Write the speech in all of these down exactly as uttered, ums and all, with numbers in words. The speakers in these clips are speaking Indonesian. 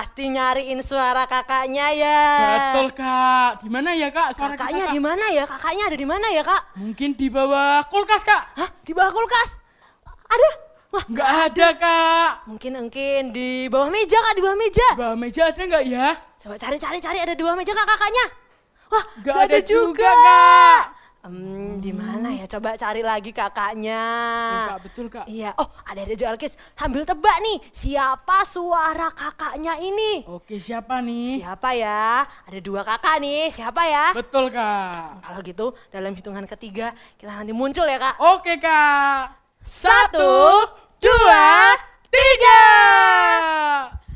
Pasti nyariin suara kakaknya ya. Betul Kak. Di mana ya Kak? Suara kakaknya di mana ya? Kakaknya ada di mana ya Kak? Mungkin di bawah kulkas Kak. Hah? Di bawah kulkas? Ada? Wah, nggak ada Kak. Mungkin mungkin di bawah meja Kak, di bawah meja. Di bawah meja ada nggak ya? Coba cari cari cari ada di bawah meja Kak kakaknya. Wah, nggak ada, ada juga, juga Kak. Hmm, di mana ya? Coba cari lagi kakaknya. Ya, Kak, betul Kak. Iya. Oh, ada ada Joel Kiss. Sambil tebak nih, siapa suara kakaknya ini? Oke, siapa nih? Siapa ya? Ada dua kakak nih. Siapa ya? Betul Kak. Kalau gitu, dalam hitungan ketiga kita nanti muncul ya Kak. Oke Kak. Satu, dua, tiga.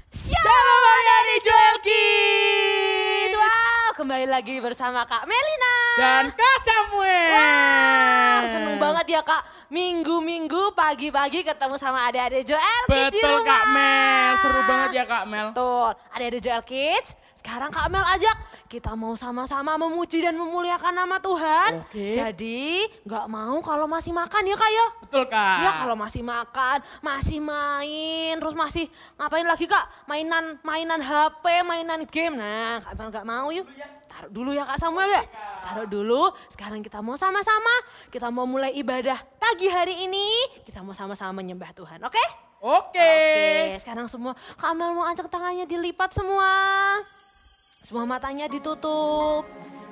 Shalom dari Joel Kiss. Wow, kembali lagi bersama Kak Melina dan Kak Samuel. Wah, seneng banget ya Kak. Minggu-minggu pagi-pagi ketemu sama adik-adik Joel Kiss. Betul Kak Mel, seru banget ya Kak Mel. Betul, adik-adik Joel Kiss. Sekarang Kak Mel ajak kita mau sama-sama memuji dan memuliakan nama Tuhan. Oke. Jadi nggak mau kalau masih makan ya Kak ya. Betul Kak. Ya kalau masih makan, masih main, terus masih ngapain lagi Kak? Mainan, mainan H P, mainan game. Nah Kak Mel nggak mau yuk. Taruh dulu ya Kak Samuel ya, taruh dulu. Sekarang kita mau sama-sama, kita mau mulai ibadah pagi hari ini. Kita mau sama-sama menyembah Tuhan, oke? Oke. Oke, sekarang semua Kak Amel mau angkat tangannya dilipat semua. Semua matanya ditutup.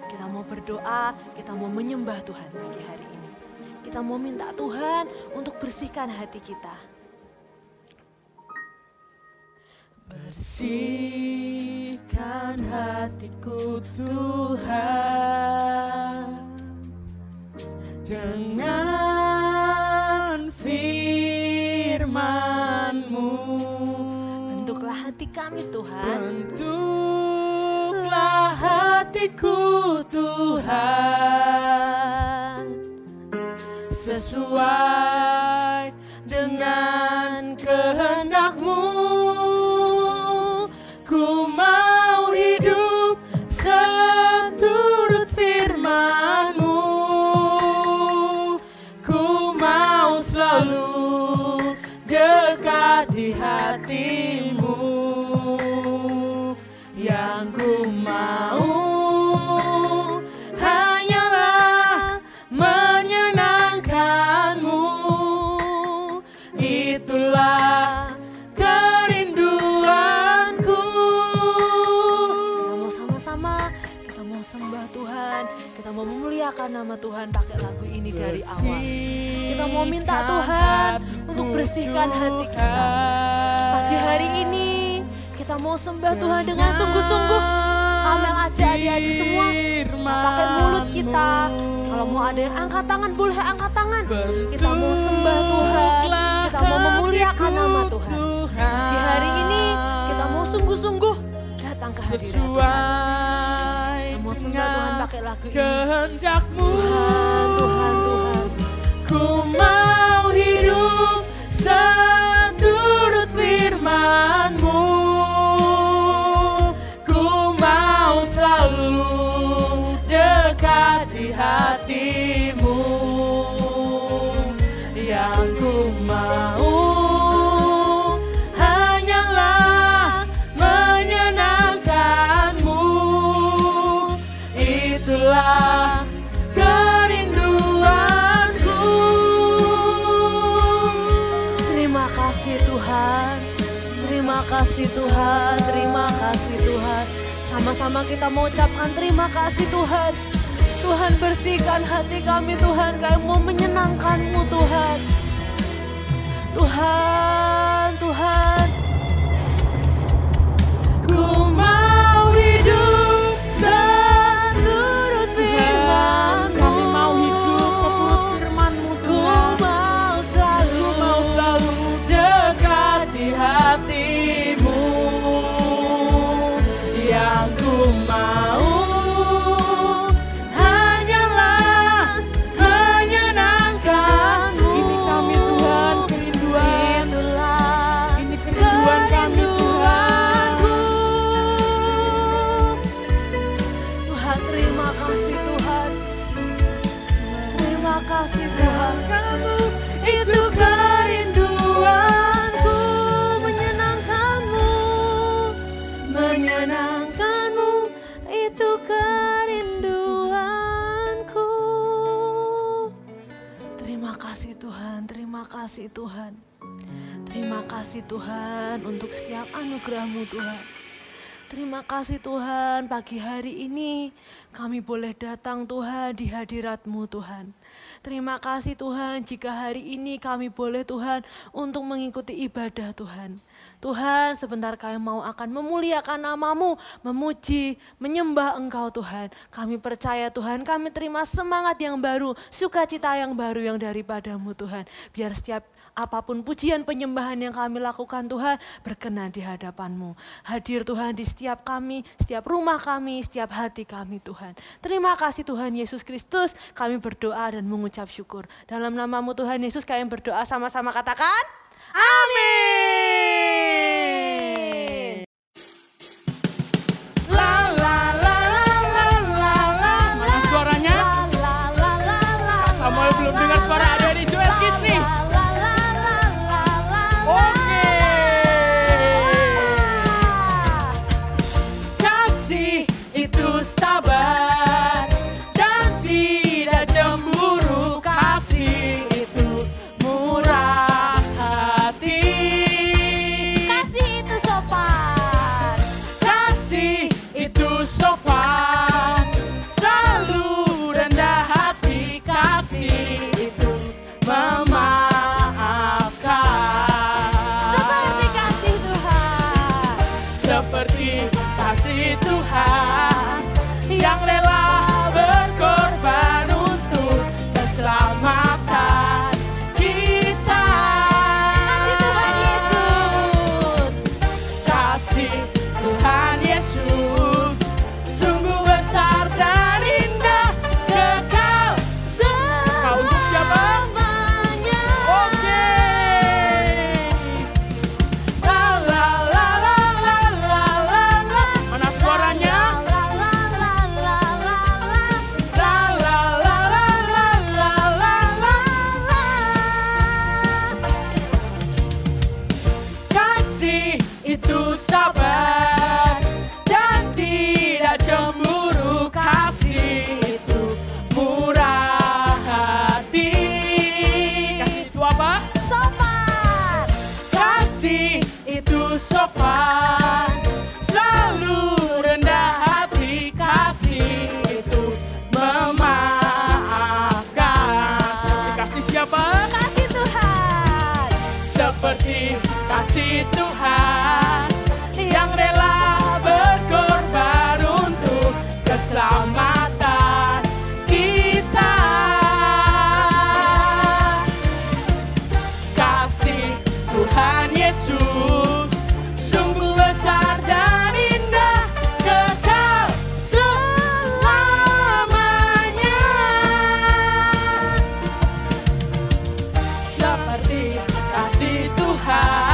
Kita mau berdoa, kita mau menyembah Tuhan pagi hari ini. Kita mau minta Tuhan untuk bersihkan hati kita. Bersihkan hatiku Tuhan dengan firman-Mu. Bentuklah hati kami Tuhan. Bentuklah hatiku Tuhan sesuai dengan kehendak-Mu. Ku mau hidup seturut firman-Mu. Ku mau selalu dekat di hati-Mu. Yang ku mau hanyalah menyenangkan-Mu. Itulah mau memuliakan nama Tuhan pakai lagu ini dari awal. Kita mau minta Tuhan untuk bersihkan hati kita. Pagi hari ini kita mau sembah Tuhan dengan sungguh-sungguh. Amel aja adik-adik semua, kita pakai mulut kita. Kalau mau ada yang angkat tangan, boleh angkat tangan. Kita mau sembah Tuhan, kita mau memuliakan nama Tuhan. Pagi hari ini kita mau sungguh-sungguh datang ke hadirat Tuhan. Sembah Tuhan pakai lagu ini. Kehendak-Mu. Tuhan, Tuhan, Tuhan. Ku mau hidup seturut firman-Mu. Ku mau selalu dekat di hati-Mu. Yang ku mau kerinduanku. Terima kasih Tuhan, terima kasih Tuhan, terima kasih Tuhan. Sama-sama kita mau ucapkan terima kasih Tuhan. Tuhan bersihkan hati kami Tuhan, kami mau menyenangkan-Mu Tuhan. Tuhan, Tuhan. Ku mau hidup hati-Mu yang ku mau. kasih Tuhan. Terima kasih Tuhan untuk setiap anugerah-Mu Tuhan. Terima kasih Tuhan, pagi hari ini kami boleh datang Tuhan di hadirat-Mu Tuhan. Terima kasih Tuhan jika hari ini kami boleh Tuhan untuk mengikuti ibadah Tuhan. Tuhan, sebentar kami mau akan memuliakan nama-Mu, memuji, menyembah Engkau Tuhan. Kami percaya Tuhan, kami terima semangat yang baru, sukacita yang baru yang daripada-Mu Tuhan. Biar setiap apapun pujian penyembahan yang kami lakukan Tuhan, berkenan di hadapan-Mu. Hadir Tuhan di setiap kami, setiap rumah kami, setiap hati kami Tuhan. Terima kasih Tuhan Yesus Kristus, kami berdoa dan mengucap syukur. Dalam nama-Mu Tuhan Yesus kami berdoa, sama-sama katakan, amin. La la la la la la la la. Suaranya? La la la la. Samuel belum dengar suara ada di Joel Kiss nih. Kasih Tuhan yang rela berkorban untuk keselamatan kita. Kasih Tuhan Yesus sungguh besar dan indah, kekal selamanya. Seperti kasih Tuhan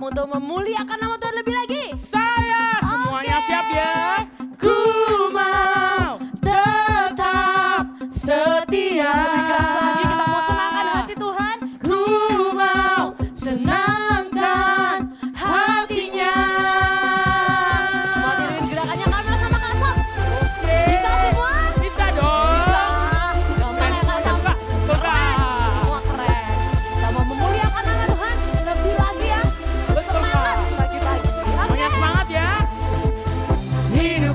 untuk memuliakan nama Tuhan lebih lagi. Saya semuanya okay. Siap ya. Ku mau tetap setia. Lebih keras lagi, kita mau senangkan hati Tuhan. Ku mau senangkan hatinya. Mau tiruin gerakannya Kak Melina sama Kak Sam. Bisa semua? Bisa dong. Bisa. Keren Kak Sam. Keren. Wah keren. Kita mau memuliakan nama Tuhan lebih lagi ya. Semangat, pagi-pagi. Semangat ya. Minum.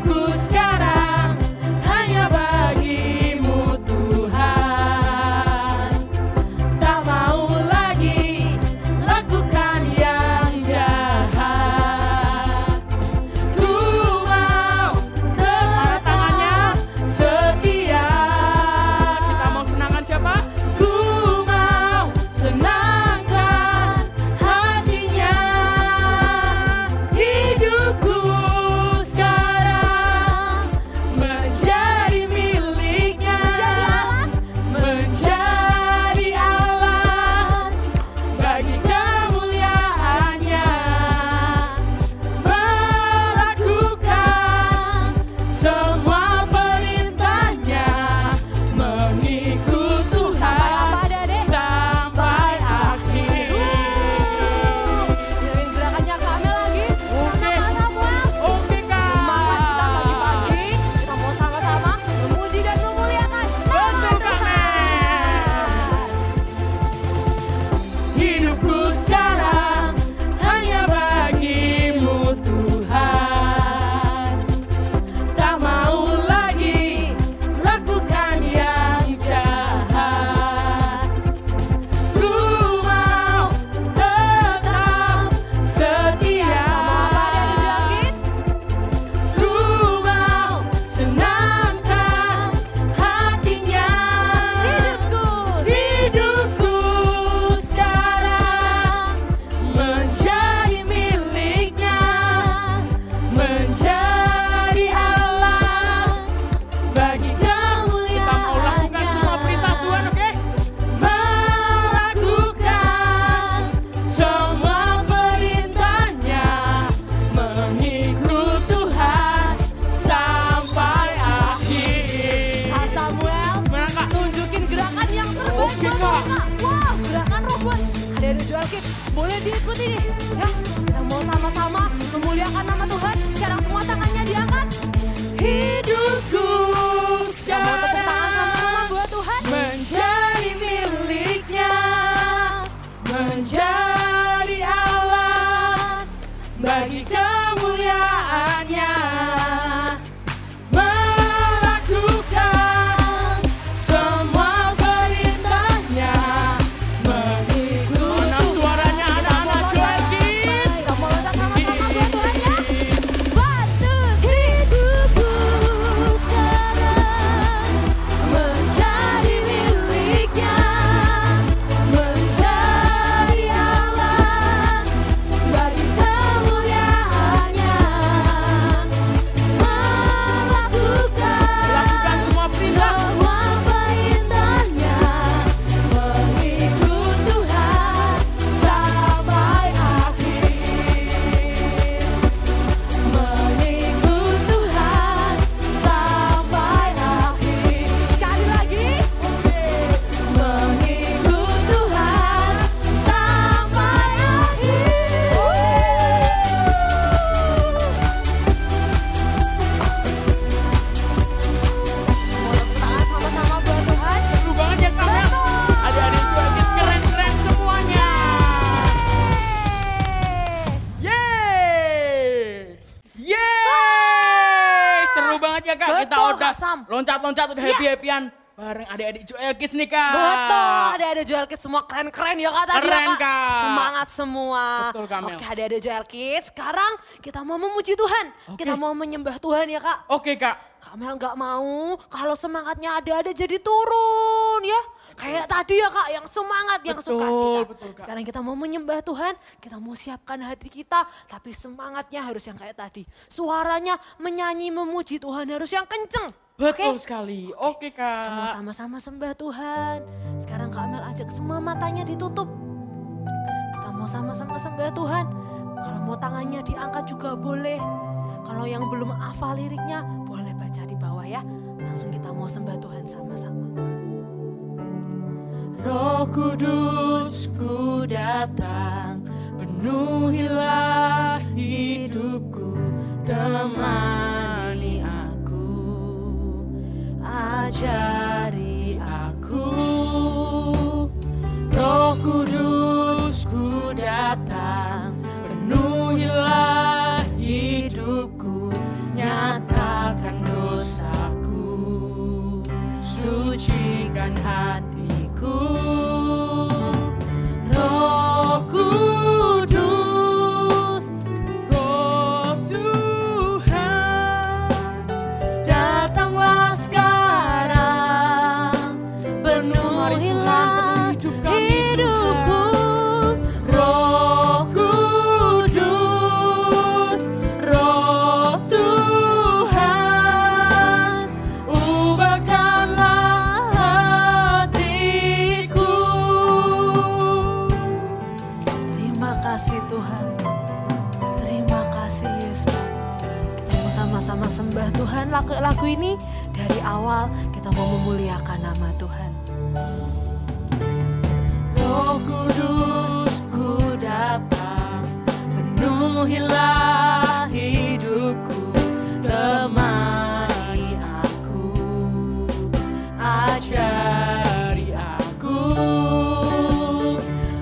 sakit. Boleh diikuti nih, ya. Kita mau sama-sama memuliakan nama Tuhan. Sekarang semua tangannya diangkat. Hidupku sekarang buat Tuhan menjadi miliknya, menjadi Allah bagi kemuliaannya. Loncat-loncat udah happy-happyan bareng adik-adik Joel Kiss nih Kak. Betul, adik-adik Joel Kiss semua keren-keren ya Kak tadi keren, ya, Kak. Kak. Semangat semua. Betul Kak Mel. Oke adik-adik Joel Kiss, sekarang kita mau memuji Tuhan. Okay. Kita mau menyembah Tuhan ya Kak. Oke okay, Kak. Kak Mel gak mau kalau semangatnya adik-adik jadi turun ya. Kayak tadi ya Kak, yang semangat, betul, yang suka cita. Sekarang kita mau menyembah Tuhan, kita mau siapkan hati kita. Tapi semangatnya harus yang kayak tadi. Suaranya menyanyi memuji Tuhan harus yang kenceng. Betul okay? sekali, oke okay, Kak. Kita mau sama-sama sembah Tuhan. Sekarang Kak Mel ajak semua matanya ditutup. Kita mau sama-sama sembah Tuhan. Kalau mau tangannya diangkat juga boleh. Kalau yang belum hafal liriknya boleh baca di bawah ya. Langsung kita mau sembah Tuhan sama-sama. Roh Kudus-Ku datang, penuhilah hidupku, temani aku, ajari aku. Roh Kudus-Ku datang, penuhilah hidupku, nyatakan dosaku, sucikan hati. Roh Kudus, Roh Tuhan, datanglah sekarang, penuhilah hidupku. Roh Kudus, Roh Tuhan, ubahkanlah sembah Tuhan, lagu-lagu ini dari awal kita mau memuliakan nama Tuhan. Roh Kudus-Ku datang, penuhilah hidupku, temani aku, ajari aku.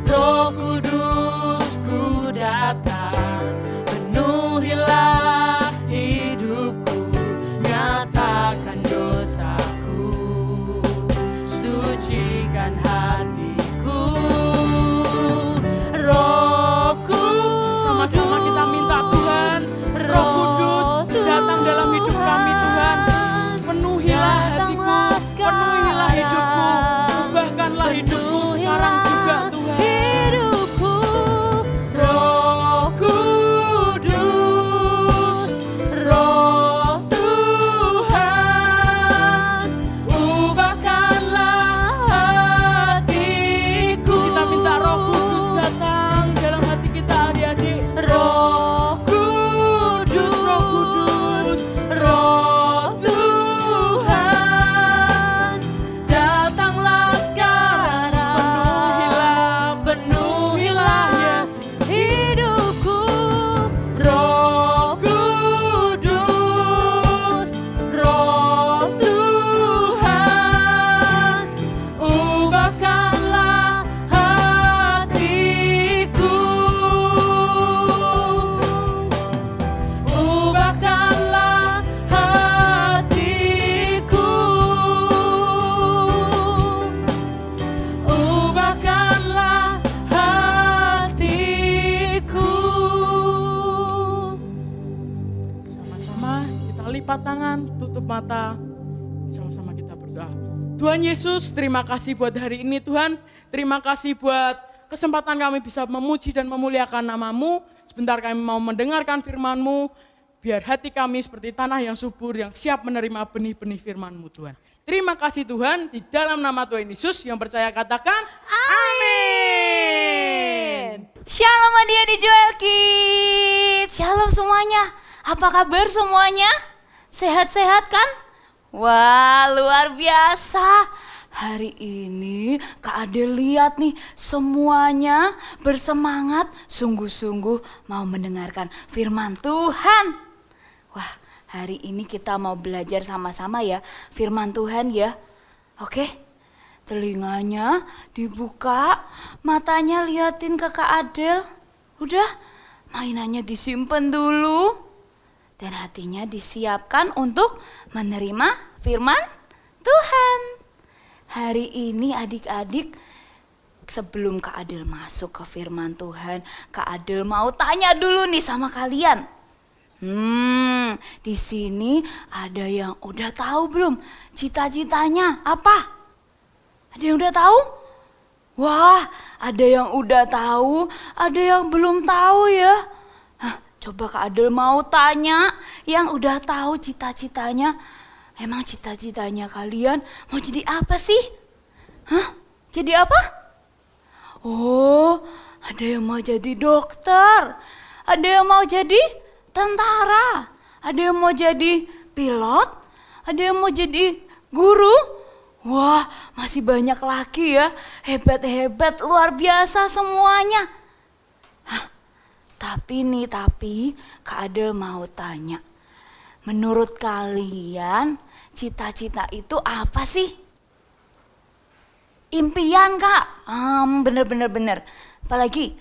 Roh Kudus-Ku datang, penuhilah hatiku. angkat tangan, tutup mata, sama-sama kita berdoa. Tuhan Yesus, terima kasih buat hari ini Tuhan. Terima kasih buat kesempatan kami bisa memuji dan memuliakan nama-Mu. Sebentar kami mau mendengarkan firman-Mu. Biar hati kami seperti tanah yang subur, yang siap menerima benih-benih firman-Mu Tuhan. Terima kasih Tuhan, di dalam nama Tuhan Yesus yang percaya katakan, amin. Shalom hadiah di Joel Kiss. Shalom semuanya. Apa kabar semuanya? Sehat-sehat kan? Wah, luar biasa. Hari ini Kak Adel lihat nih, semuanya bersemangat, sungguh-sungguh mau mendengarkan firman Tuhan. Wah, hari ini kita mau belajar sama-sama ya firman Tuhan ya. Oke, telinganya dibuka, matanya liatin ke Kak Adel. Udah, mainannya disimpan dulu. Dan hatinya disiapkan untuk menerima firman Tuhan. Hari ini adik-adik, sebelum Kak Adel masuk ke firman Tuhan, Kak Adel mau tanya dulu nih sama kalian. Hmm, di sini ada yang udah tahu belum cita-citanya apa? Ada yang udah tahu? Wah, ada yang udah tahu, ada yang belum tahu ya. Coba Kak Adel mau tanya yang udah tahu cita-citanya. Emang cita-citanya kalian mau jadi apa sih? Hah? Jadi apa? Oh, ada yang mau jadi dokter. Ada yang mau jadi tentara. Ada yang mau jadi pilot. Ada yang mau jadi guru. Wah, masih banyak lagi ya. Hebat-hebat, luar biasa semuanya. Hah? Tapi nih, tapi Kak Adel mau tanya, menurut kalian cita-cita itu apa sih? Impian Kak, um, bener bener bener. Apalagi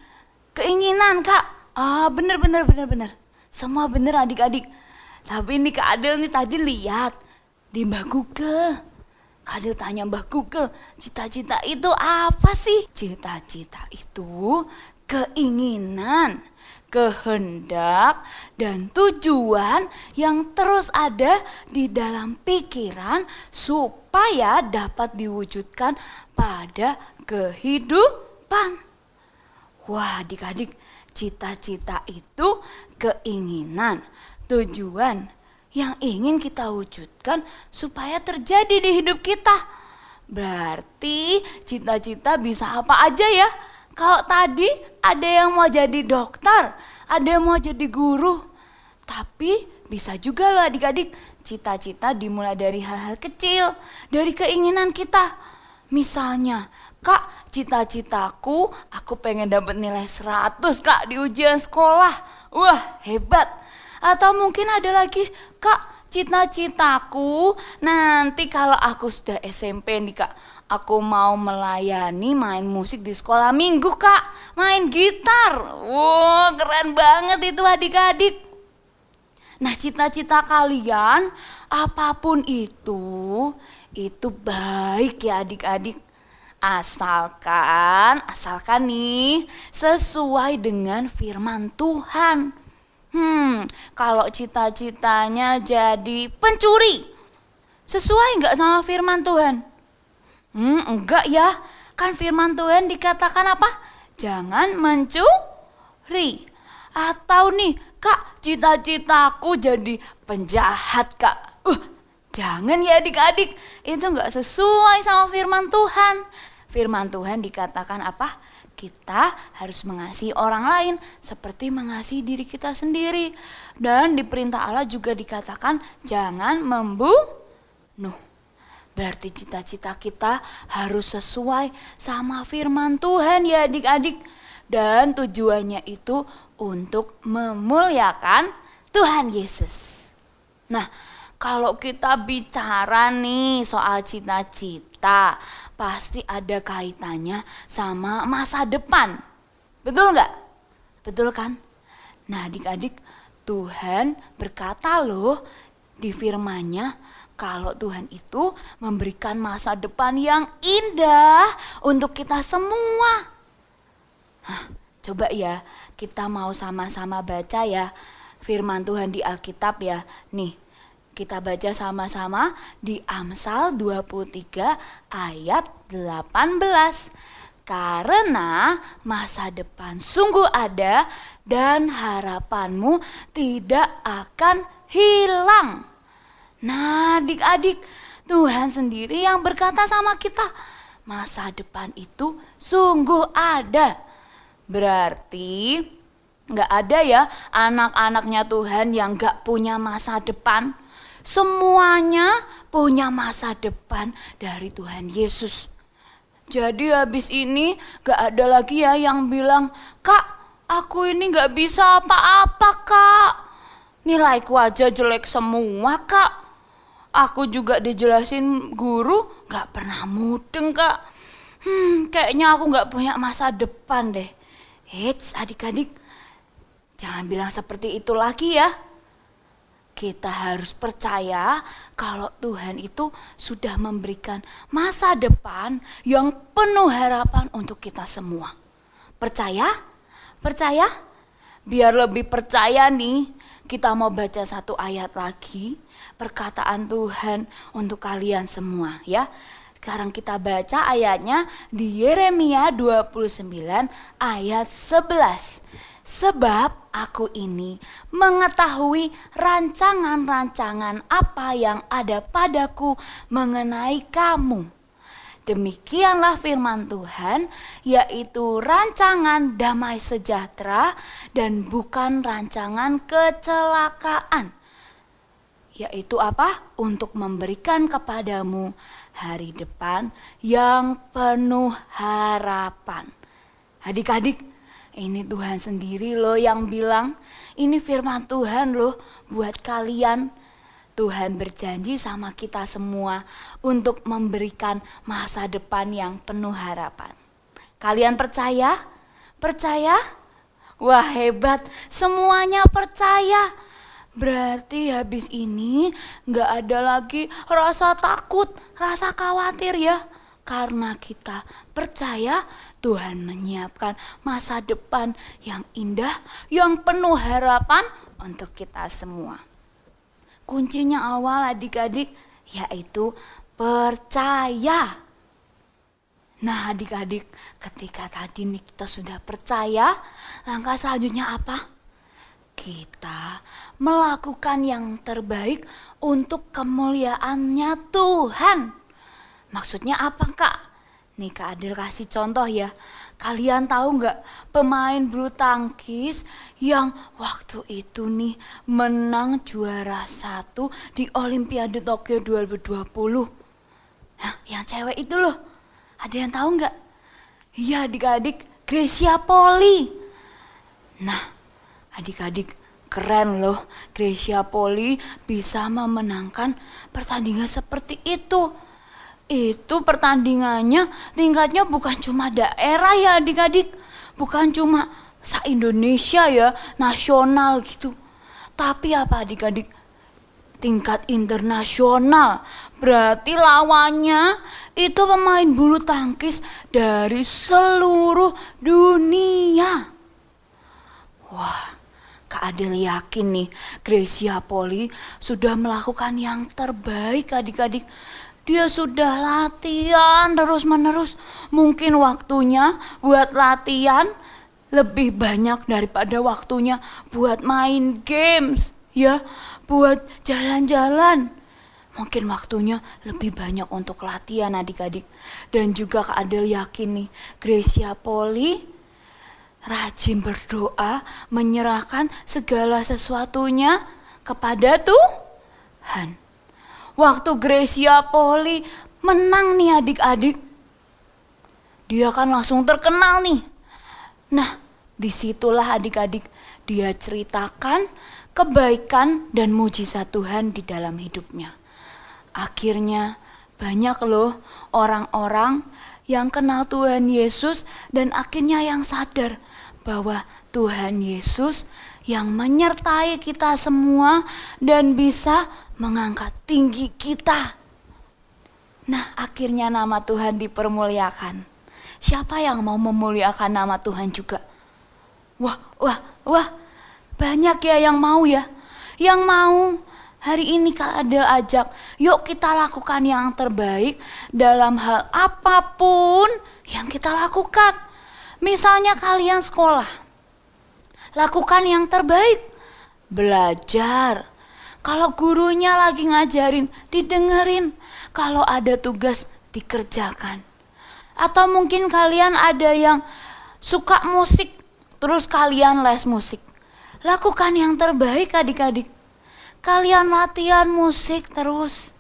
keinginan Kak, ah bener bener bener bener. Semua bener adik-adik. Tapi ini Kak Adel nih tadi lihat di Mbak Google. Kak Adel tanya Mbak Google, cita-cita itu apa sih? Cita-cita itu keinginan, kehendak dan tujuan yang terus ada di dalam pikiran supaya dapat diwujudkan pada kehidupan. Wah adik-adik, cita-cita itu keinginan, tujuan yang ingin kita wujudkan supaya terjadi di hidup kita. Berarti cita-cita bisa apa aja ya? Kalau tadi ada yang mau jadi dokter, ada yang mau jadi guru. Tapi bisa juga loh adik-adik, cita-cita dimulai dari hal-hal kecil, dari keinginan kita. Misalnya, Kak, cita-citaku aku pengen dapat nilai seratus Kak di ujian sekolah. Wah, hebat. Atau mungkin ada lagi, Kak, cita-citaku nanti kalau aku sudah S M P nih Kak, aku mau melayani main musik di sekolah minggu Kak, main gitar. Wow, keren banget itu adik-adik. Nah, cita-cita kalian apapun itu, itu baik ya adik-adik. Asalkan, asalkan nih sesuai dengan firman Tuhan. Hmm, kalau cita-citanya jadi pencuri, sesuai nggak sama firman Tuhan? Hmm, enggak ya, kan firman Tuhan dikatakan apa? Jangan mencuri. Atau nih, Kak, cita-citaku jadi penjahat Kak. Uh, jangan ya adik-adik, itu enggak sesuai sama firman Tuhan. Firman Tuhan dikatakan apa? Kita harus mengasihi orang lain seperti mengasihi diri kita sendiri. Dan di perintah Allah juga dikatakan jangan membunuh. Berarti cita-cita kita harus sesuai sama firman Tuhan ya adik-adik. Dan tujuannya itu untuk memuliakan Tuhan Yesus. Nah, kalau kita bicara nih soal cita-cita, pasti ada kaitannya sama masa depan. Betul nggak? Betul kan? Nah adik-adik, Tuhan berkata loh di firman-Nya, kalau Tuhan itu memberikan masa depan yang indah untuk kita semua. Hah, coba ya, kita mau sama-sama baca ya firman Tuhan di Alkitab ya. Nih, Kita baca sama-sama di Amsal dua puluh tiga ayat delapan belas. Karena masa depan sungguh ada dan harapanmu tidak akan hilang. Nah adik-adik, Tuhan sendiri yang berkata sama kita, masa depan itu sungguh ada. Berarti gak ada ya anak-anaknya Tuhan yang gak punya masa depan. Semuanya punya masa depan dari Tuhan Yesus. Jadi habis ini gak ada lagi ya yang bilang, Kak, aku ini gak bisa apa-apa, Kak. Nilaiku aja jelek semua, Kak. Aku juga dijelasin guru gak pernah mudeng, Kak. Hmm, kayaknya aku gak punya masa depan deh. Eits, adik-adik, jangan bilang seperti itu lagi ya. Kita harus percaya kalau Tuhan itu sudah memberikan masa depan yang penuh harapan untuk kita semua. Percaya? Percaya? Biar lebih percaya nih, kita mau baca satu ayat lagi, perkataan Tuhan untuk kalian semua ya. Sekarang kita baca ayatnya di Yeremia dua puluh sembilan ayat sebelas. Sebab aku ini mengetahui rancangan-rancangan apa yang ada padaku mengenai kamu. Demikianlah firman Tuhan, yaitu rancangan damai sejahtera dan bukan rancangan kecelakaan. Yaitu apa? Untuk memberikan kepadamu hari depan yang penuh harapan. Adik-adik, ini Tuhan sendiri loh yang bilang, ini firman Tuhan loh buat kalian. Tuhan berjanji sama kita semua untuk memberikan masa depan yang penuh harapan. Kalian percaya? Percaya? Wah hebat, semuanya percaya. Berarti habis ini gak ada lagi rasa takut, rasa khawatir ya. Karena kita percaya Tuhan menyiapkan masa depan yang indah, yang penuh harapan untuk kita semua. Kuncinya awal adik-adik yaitu percaya. Nah adik-adik, ketika tadi nih kita sudah percaya, langkah selanjutnya apa? Kita melakukan yang terbaik untuk kemuliaannya Tuhan. Maksudnya apa Kak? Nih Kak Adel kasih contoh ya. Kalian tahu nggak pemain bulu tangkis yang waktu itu nih menang juara satu di Olimpiade Tokyo dua ribu dua puluh. Nah, yang cewek itu loh. Ada yang tahu nggak? Iya adik-adik, Gracia Poli. Nah adik-adik keren loh. Gracia Poli bisa memenangkan pertandingan seperti itu. Itu pertandingannya tingkatnya bukan cuma daerah ya adik-adik. Bukan cuma se-Indonesia ya, nasional gitu. Tapi apa adik-adik? Tingkat internasional. Berarti lawannya itu pemain bulu tangkis dari seluruh dunia. Wah, Kak Adel yakin nih Gracia Poli sudah melakukan yang terbaik adik-adik. Dia sudah latihan terus-menerus. Mungkin waktunya buat latihan lebih banyak daripada waktunya buat main games, ya, buat jalan-jalan. Mungkin waktunya lebih banyak untuk latihan adik-adik. Dan juga Kak Adel yakin nih, Gracia Poli rajin berdoa, menyerahkan segala sesuatunya kepada Tuhan. Waktu Gracia Poli menang nih adik-adik, dia kan langsung terkenal nih. Nah, disitulah adik-adik dia ceritakan kebaikan dan mujizat Tuhan di dalam hidupnya. Akhirnya banyak loh orang-orang yang kenal Tuhan Yesus dan akhirnya yang sadar bahwa Tuhan Yesus yang menyertai kita semua dan bisa mengangkat tinggi kita. Nah akhirnya nama Tuhan dipermuliakan. Siapa yang mau memuliakan nama Tuhan juga? Wah, wah, wah. Banyak ya yang mau ya. Yang mau Hari ini Kak Adel ajak, yuk kita lakukan yang terbaik dalam hal apapun yang kita lakukan. Misalnya kalian sekolah, lakukan yang terbaik, belajar. Kalau gurunya lagi ngajarin, didengerin. Kalau ada tugas, dikerjakan. Atau mungkin kalian ada yang suka musik, terus kalian les musik. Lakukan yang terbaik adik-adik. Kalian latihan musik terus.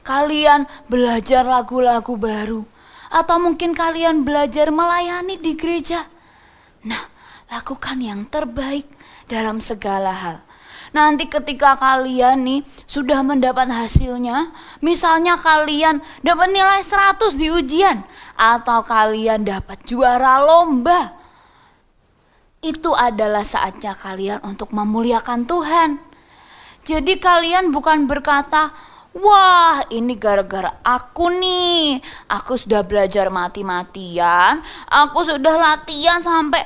Kalian belajar lagu-lagu baru. Atau mungkin kalian belajar melayani di gereja. Nah, lakukan yang terbaik dalam segala hal. Nanti ketika kalian nih sudah mendapat hasilnya, misalnya kalian dapat nilai seratus di ujian, atau kalian dapat juara lomba, itu adalah saatnya kalian untuk memuliakan Tuhan. Jadi kalian bukan berkata, wah ini gara-gara aku nih, aku sudah belajar mati-matian, aku sudah latihan sampai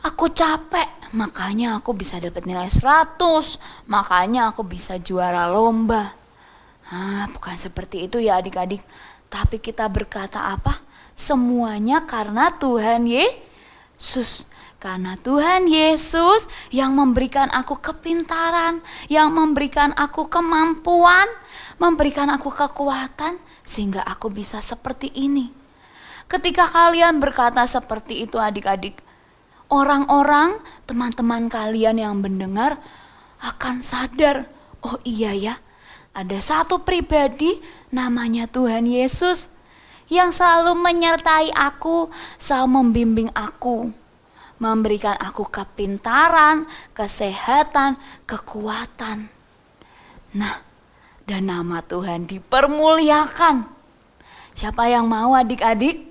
aku capek, makanya aku bisa dapat nilai seratus, makanya aku bisa juara lomba. Nah, bukan seperti itu ya adik-adik. Tapi kita berkata apa? Semuanya karena Tuhan Yesus. Karena Tuhan Yesus yang memberikan aku kepintaran, yang memberikan aku kemampuan, memberikan aku kekuatan, sehingga aku bisa seperti ini. Ketika kalian berkata seperti itu adik-adik, orang-orang, teman-teman kalian yang mendengar akan sadar, oh iya ya, ada satu pribadi namanya Tuhan Yesus yang selalu menyertai aku, selalu membimbing aku, memberikan aku kepintaran, kesehatan, kekuatan. Nah, dan nama Tuhan dipermuliakan. Siapa yang mau adik-adik?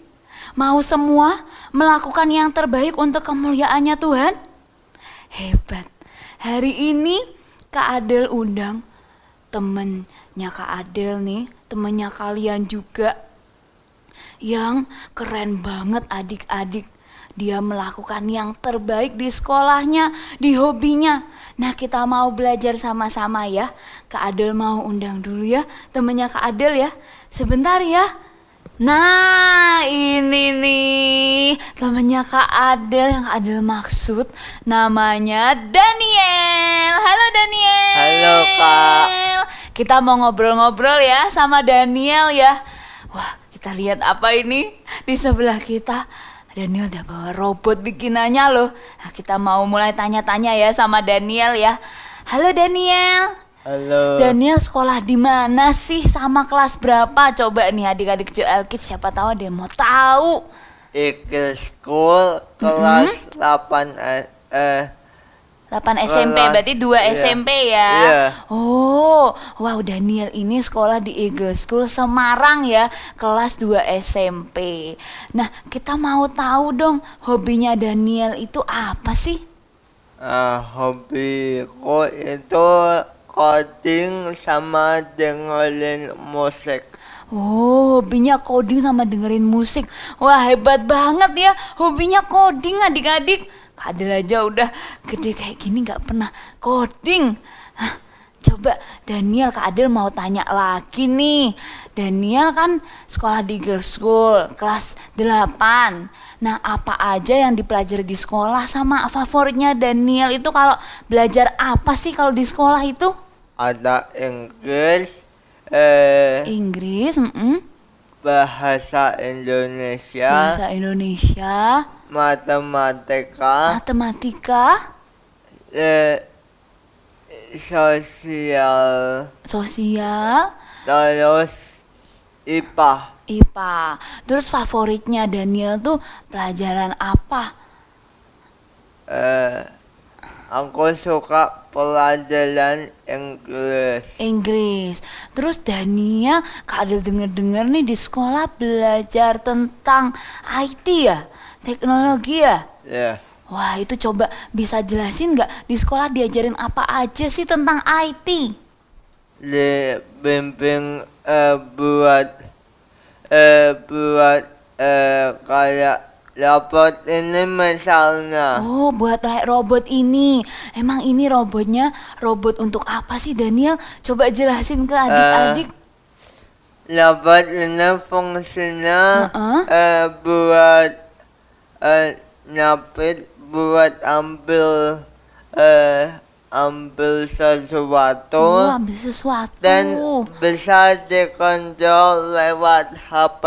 Mau semua melakukan yang terbaik untuk kemuliaannya Tuhan? Hebat. Hari ini Kak Adel undang temennya Kak Adel nih, temennya kalian juga yang keren banget adik-adik. Dia melakukan yang terbaik di sekolahnya, di hobinya. Nah, kita mau belajar sama-sama ya. Kak Adel mau undang dulu ya temennya Kak Adel ya. Sebentar ya. Nah, ini nih temennya Kak Adel yang Kak Adel maksud, namanya Daniel. Halo Daniel. Halo Kak. Kita mau ngobrol-ngobrol ya sama Daniel ya. Wah, kita lihat apa ini di sebelah kita. Daniel udah bawa robot bikinannya loh. Nah, kita mau mulai tanya-tanya ya sama Daniel ya. Halo Daniel. Halo. Daniel sekolah di mana sih, sama kelas berapa? Coba nih adik-adik Joel Kids, siapa tahu dia mau tahu. Eagle School kelas mm-hmm. delapan S M P, berarti dua yeah. S M P ya. Yeah. Oh, wow, Daniel ini sekolah di Eagle School Semarang ya, kelas dua S M P. Nah, kita mau tahu dong hobinya Daniel itu apa sih? Uh, hobiku itu coding sama dengerin musik. Oh, hobinya coding sama dengerin musik. Wah, hebat banget ya hobinya coding adik-adik. Kak Adel aja udah gede kayak gini gak pernah coding. Hah, coba Daniel, Kak Adel mau tanya lagi nih. Daniel kan sekolah di Girls School kelas delapan. Nah, apa aja yang dipelajari di sekolah, sama favoritnya Daniel itu kalau belajar apa sih kalau di sekolah itu? Ada Inggris, eh, Inggris, mm-mm. bahasa Indonesia, bahasa Indonesia, matematika, matematika, eh, sosial, sosial, terus I P A. I P A. Terus favoritnya Daniel tuh pelajaran apa? Eh, aku suka pelajaran Inggris. Inggris. Terus Daniel, Kak Adel denger-denger nih di sekolah belajar tentang I T ya? Teknologi ya? Iya. Yeah. Wah, itu coba bisa jelasin nggak di sekolah diajarin apa aja sih tentang I T? Dibimbing uh, buat eh buat eh kayak Robot ini misalnya. Oh, buat robot ini. Emang ini robotnya robot untuk apa sih, Daniel? Coba jelasin ke adik-adik. Uh, robot ini fungsinya uh-uh. uh, buat uh, nyapit, buat ambil uh, ambil sesuatu. Oh, ambil sesuatu. Dan bisa dikontrol lewat H P.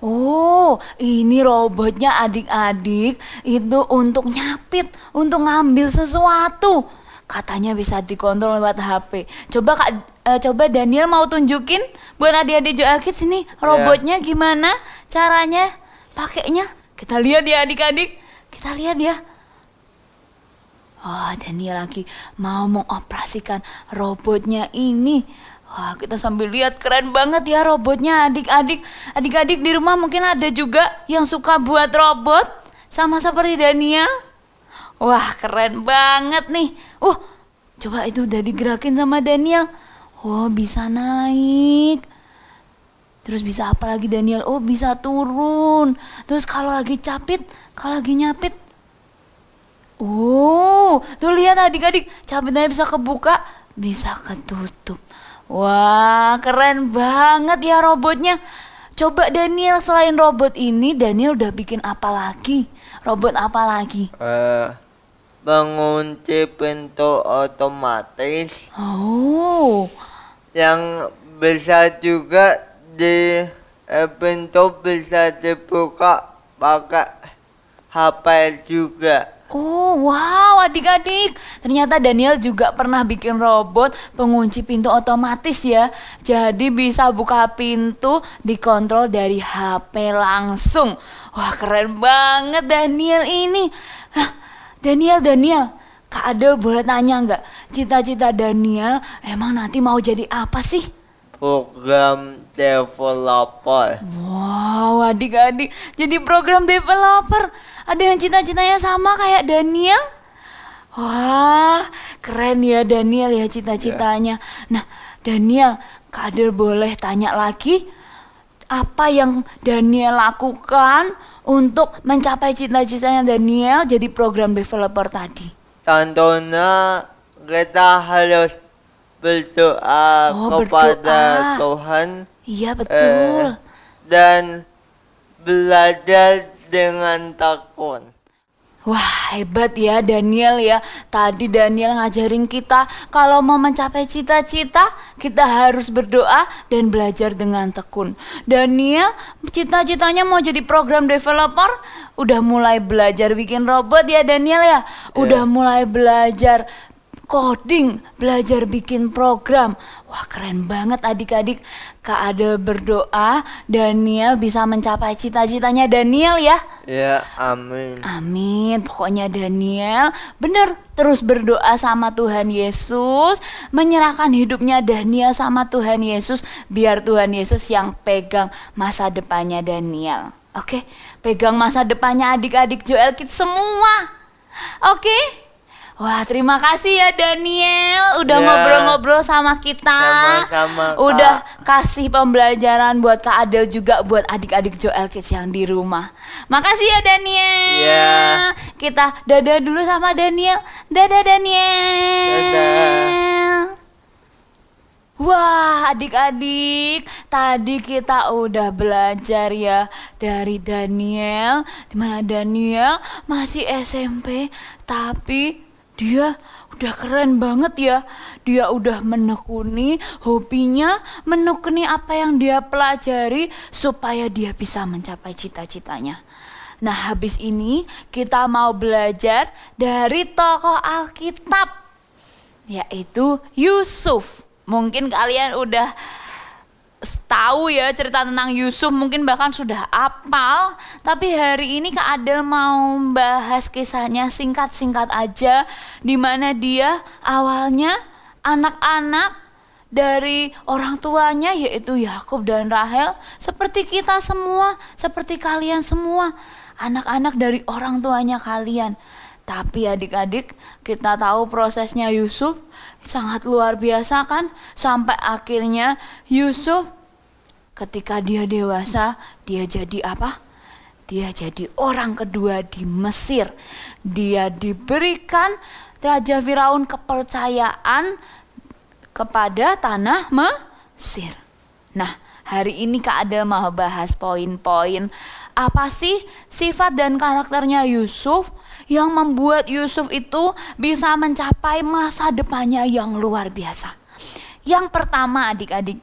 Oh, ini robotnya adik-adik itu untuk nyapit, untuk ngambil sesuatu. Katanya bisa dikontrol lewat H P. Coba Kak, uh, coba Daniel mau tunjukin buat adik-adik Joel Kids ini robotnya yeah. gimana caranya pakainya. Kita lihat ya adik-adik, kita lihat ya. Wah, oh, Daniel lagi mau mengoperasikan robotnya ini. Wah, kita sambil lihat, keren banget ya robotnya adik-adik. Adik-adik di rumah mungkin ada juga yang suka buat robot sama seperti Daniel. Wah, keren banget nih. Uh, coba itu udah digerakin sama Daniel. Oh, bisa naik. Terus bisa apa lagi Daniel? Oh, bisa turun. Terus kalau lagi capit, kalau lagi nyapit. Oh, tuh lihat adik-adik, cabitnya bisa kebuka, bisa ketutup. Wah, keren banget ya robotnya. Coba Daniel, selain robot ini, Daniel udah bikin apa lagi? Robot apa lagi? Uh, pengunci pintu otomatis. Oh. Yang bisa juga di eh, pintu bisa dibuka pakai H P juga. Oh, wow adik-adik. Ternyata Daniel juga pernah bikin robot pengunci pintu otomatis ya. Jadi bisa buka pintu dikontrol dari H P langsung. Wah, keren banget Daniel ini. Nah, Daniel, Daniel. Kak Adel boleh tanya nggak? Cita-cita Daniel emang nanti mau jadi apa sih? Program developer. Wow, adik-adik jadi program developer. Ada yang cita-citanya sama kayak Daniel? Wah, keren ya Daniel ya cita-citanya. Yeah. Nah, Daniel, Kak Adel boleh tanya lagi apa yang Daniel lakukan untuk mencapai cita-citanya Daniel jadi program developer tadi? Contohnya kita harus berdoa oh, kepada berdoa. Tuhan. Iya betul. Eh, dan belajar dengan tekun. Wah, hebat ya Daniel ya. Tadi Daniel ngajarin kita kalau mau mencapai cita-cita kita harus berdoa dan belajar dengan tekun. Daniel cita-citanya mau jadi program developer, udah mulai belajar bikin robot ya Daniel ya. Udah yeah. mulai belajar coding, belajar bikin program. Wah, keren banget adik-adik. Kak Adel berdoa Daniel bisa mencapai cita-citanya Daniel ya. Ya, amin. Amin. Pokoknya Daniel bener terus berdoa sama Tuhan Yesus, menyerahkan hidupnya Daniel sama Tuhan Yesus, biar Tuhan Yesus yang pegang masa depannya Daniel. Oke, pegang masa depannya adik-adik Joel Kids semua. Oke. Wah, terima kasih ya Daniel udah ngobrol-ngobrol ya, sama kita. Sama-sama, udah kasih pembelajaran buat Kak Adel juga buat adik-adik Joel Kids yang di rumah. Makasih ya Daniel. Ya. Kita dadah dulu sama Daniel. Dadah Daniel. Dadah. Wah, adik-adik, tadi kita udah belajar ya dari Daniel. Dimana Daniel masih S M P tapi dia udah keren banget ya. Dia udah menekuni hobinya, menekuni apa yang dia pelajari supaya dia bisa mencapai cita-citanya. Nah, habis ini kita mau belajar dari tokoh Alkitab, yaitu Yusuf. Mungkin kalian udah tahu ya cerita tentang Yusuf, mungkin bahkan sudah hafal. Tapi hari ini Kak Adel mau bahas kisahnya singkat-singkat aja, di mana dia awalnya anak-anak dari orang tuanya yaitu Yakub dan Rahel, seperti kita semua, seperti kalian semua, anak-anak dari orang tuanya kalian. Tapi adik-adik, kita tahu prosesnya Yusuf sangat luar biasa kan? Sampai akhirnya Yusuf ketika dia dewasa, dia jadi apa? Dia jadi orang kedua di Mesir. Dia diberikan Raja Firaun kepercayaan kepada tanah Mesir. Nah, hari ini Kak Adel mau bahas poin-poin apa sih sifat dan karakternya Yusuf yang membuat Yusuf itu bisa mencapai masa depannya yang luar biasa. Yang pertama adik-adik,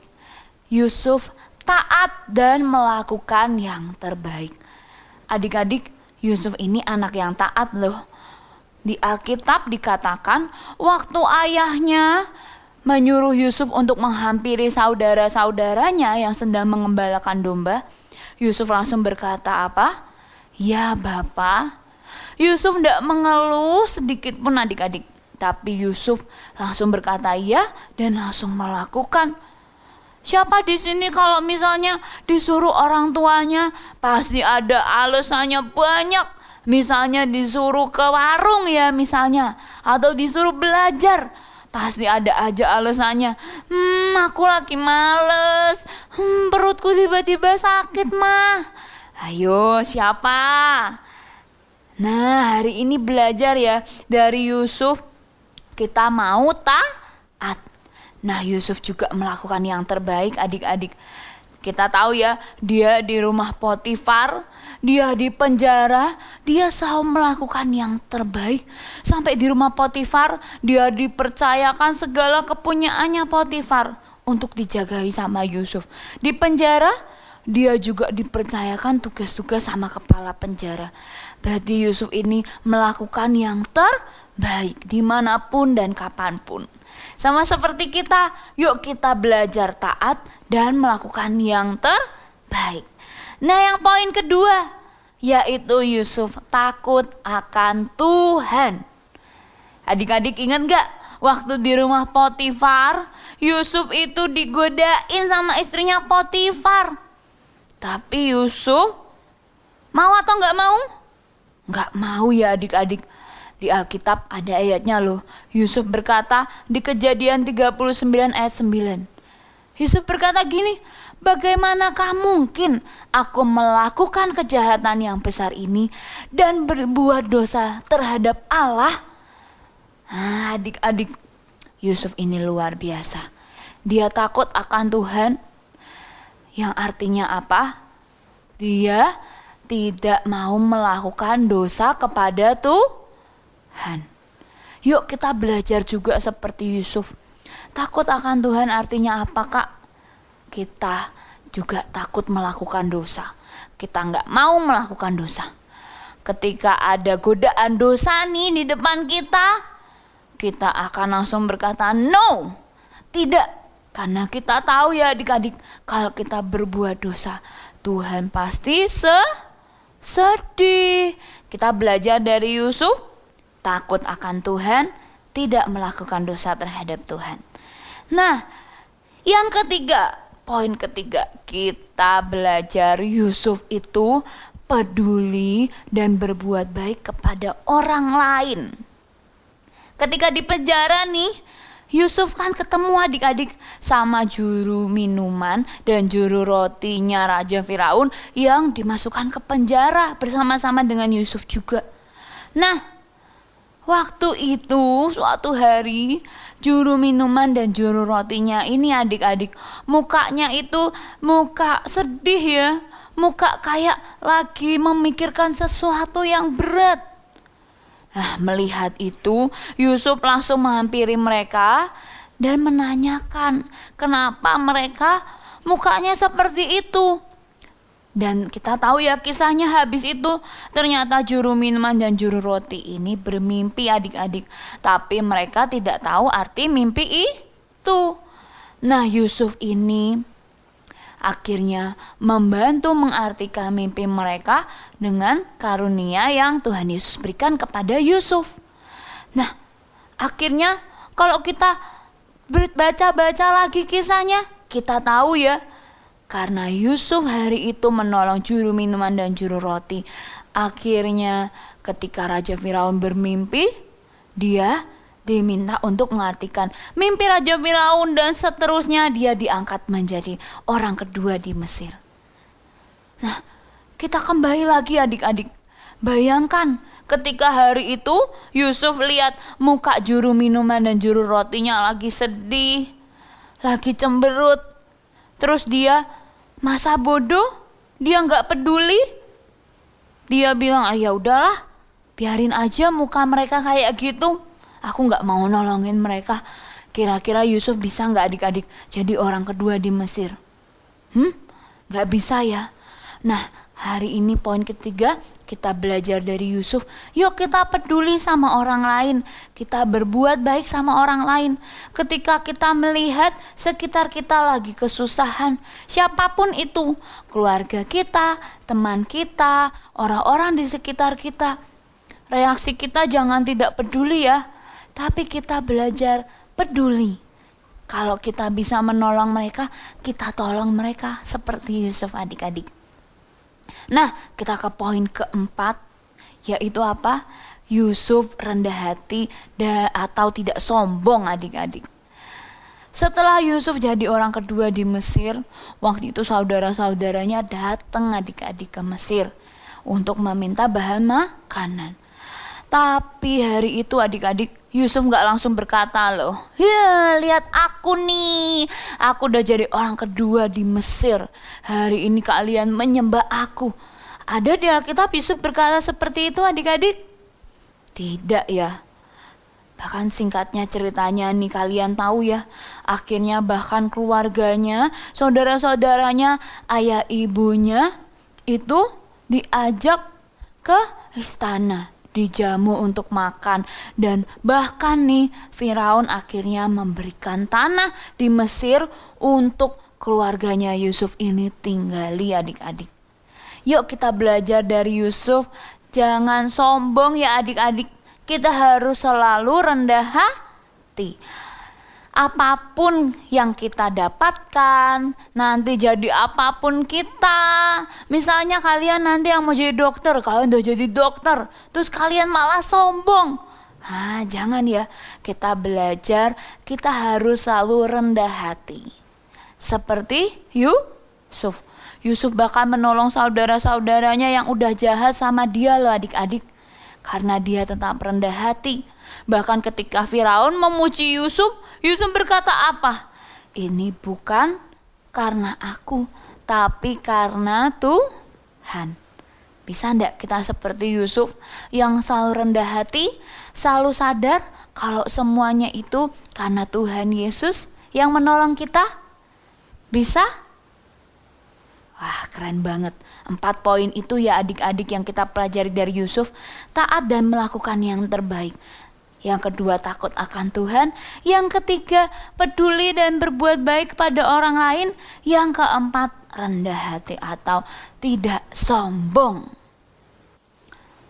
Yusuf taat dan melakukan yang terbaik. Adik-adik, Yusuf ini anak yang taat loh. Di Alkitab dikatakan waktu ayahnya menyuruh Yusuf untuk menghampiri saudara-saudaranya yang sedang mengembalakan domba, Yusuf langsung berkata apa? Ya Bapa. Yusuf tidak mengeluh sedikit pun adik-adik. Tapi Yusuf langsung berkata ya dan langsung melakukan. Siapa di sini kalau misalnya disuruh orang tuanya pasti ada alasannya banyak. Misalnya disuruh ke warung ya misalnya, atau disuruh belajar, pasti ada aja alasannya. Hmm, aku lagi males. Hmm, perutku tiba-tiba sakit mah. Ayo siapa? Nah, hari ini belajar ya dari Yusuf. Kita mau taat. Nah, Yusuf juga melakukan yang terbaik adik-adik. Kita tahu ya, dia di rumah Potifar, dia di penjara, dia selalu melakukan yang terbaik. Sampai di rumah Potifar, dia dipercayakan segala kepunyaannya Potifar untuk dijagai sama Yusuf. Di penjara, dia juga dipercayakan tugas-tugas sama kepala penjara. Berarti Yusuf ini melakukan yang terbaik dimanapun dan kapanpun. Sama seperti kita, yuk kita belajar taat dan melakukan yang terbaik. Nah, yang poin kedua yaitu Yusuf takut akan Tuhan. Adik-adik ingat gak waktu di rumah Potifar, Yusuf itu digodain sama istrinya Potifar. Tapi Yusuf mau atau gak mau? Gak mau ya adik-adik. Di Alkitab ada ayatnya loh. Yusuf berkata di Kejadian tiga puluh sembilan ayat sembilan. Yusuf berkata gini, bagaimanakah mungkin aku melakukan kejahatan yang besar ini dan berbuat dosa terhadap Allah? Nah, adik-adik, Yusuf ini luar biasa. Dia takut akan Tuhan, yang artinya apa? Dia tidak mau melakukan dosa kepada Tuhan. Han. Yuk kita belajar juga seperti Yusuf. Takut akan Tuhan artinya apa Kak? Kita juga takut melakukan dosa. Kita nggak mau melakukan dosa. Ketika ada godaan dosa nih di depan kita, kita akan langsung berkata no, tidak. Karena kita tahu ya adik-adik, kalau kita berbuat dosa, Tuhan pasti sedih. Kita belajar dari Yusuf. Takut akan Tuhan, tidak melakukan dosa terhadap Tuhan. Nah, yang ketiga, poin ketiga, kita belajar Yusuf itu peduli dan berbuat baik kepada orang lain. Ketika di penjara nih, Yusuf kan ketemu adik-adik sama juru minuman dan juru rotinya Raja Firaun yang dimasukkan ke penjara bersama-sama dengan Yusuf juga. Nah, waktu itu suatu hari juru minuman dan juru rotinya ini adik-adik mukanya itu muka sedih ya. Muka kayak lagi memikirkan sesuatu yang berat. Nah, melihat itu Yusuf langsung menghampiri mereka dan menanyakan kenapa mereka mukanya seperti itu. Dan kita tahu ya kisahnya habis itu ternyata juru minuman dan juru roti ini bermimpi adik-adik. Tapi mereka tidak tahu arti mimpi itu. Nah, Yusuf ini akhirnya membantu mengartikan mimpi mereka dengan karunia yang Tuhan Yesus berikan kepada Yusuf. Nah, akhirnya kalau kita baca-baca lagi kisahnya kita tahu ya. Karena Yusuf hari itu menolong juru minuman dan juru roti. Akhirnya ketika Raja Firaun bermimpi, dia diminta untuk mengartikan mimpi Raja Firaun dan seterusnya dia diangkat menjadi orang kedua di Mesir. Nah, Kita kembali lagi adik-adik. Bayangkan ketika hari itu Yusuf lihat muka juru minuman dan juru rotinya lagi sedih, lagi cemberut. Terus dia masa bodoh, dia nggak peduli. Dia bilang, ah ya udahlah, biarin aja muka mereka kayak gitu. Aku nggak mau nolongin mereka. Kira-kira Yusuf bisa nggak adik-adik jadi orang kedua di Mesir? Hmm? Nggak bisa ya. Nah, hari ini poin ketiga kita belajar dari Yusuf. Yuk kita peduli sama orang lain. Kita berbuat baik sama orang lain. Ketika kita melihat sekitar kita lagi kesusahan, siapapun itu, keluarga kita, teman kita, orang-orang di sekitar kita. Reaksi kita jangan tidak peduli ya. Tapi kita belajar peduli. Kalau kita bisa menolong mereka, kita tolong mereka seperti Yusuf adik-adik. Nah, kita ke poin keempat, yaitu apa? Yusuf rendah hati atau tidak sombong adik-adik. Setelah Yusuf jadi orang kedua di Mesir, waktu itu saudara-saudaranya datang adik-adik ke Mesir untuk meminta bahan makanan. Tapi hari itu adik-adik Yusuf gak langsung berkata loh, ya lihat aku nih, aku udah jadi orang kedua di Mesir. Hari ini kalian menyembah aku. Ada di Alkitab Yusuf berkata seperti itu adik-adik? Tidak ya. Bahkan singkatnya ceritanya nih kalian tahu ya. Akhirnya bahkan keluarganya, saudara-saudaranya, ayah ibunya itu diajak ke istana. Dijamu untuk makan, dan bahkan nih Firaun akhirnya memberikan tanah di Mesir untuk keluarganya Yusuf ini tinggali adik-adik. Yuk kita belajar dari Yusuf, jangan sombong ya adik-adik, kita harus selalu rendah hati. Apapun yang kita dapatkan, nanti jadi apapun kita. Misalnya kalian nanti yang mau jadi dokter, kalian udah jadi dokter, terus kalian malah sombong. Ah, jangan ya, kita belajar, kita harus selalu rendah hati. Seperti Yusuf. Yusuf bakal menolong saudara-saudaranya yang udah jahat sama dia loh adik-adik. Karena dia tetap rendah hati. Bahkan ketika Firaun memuji Yusuf, Yusuf berkata apa? Ini bukan karena aku, tapi karena Tuhan. Bisa enggak kita seperti Yusuf yang selalu rendah hati, selalu sadar kalau semuanya itu karena Tuhan Yesus yang menolong kita? Bisa? Wah, keren banget. Empat poin itu ya adik-adik yang kita pelajari dari Yusuf. Taat dan melakukan yang terbaik. Yang kedua takut akan Tuhan, yang ketiga peduli dan berbuat baik kepada orang lain, yang keempat rendah hati atau tidak sombong.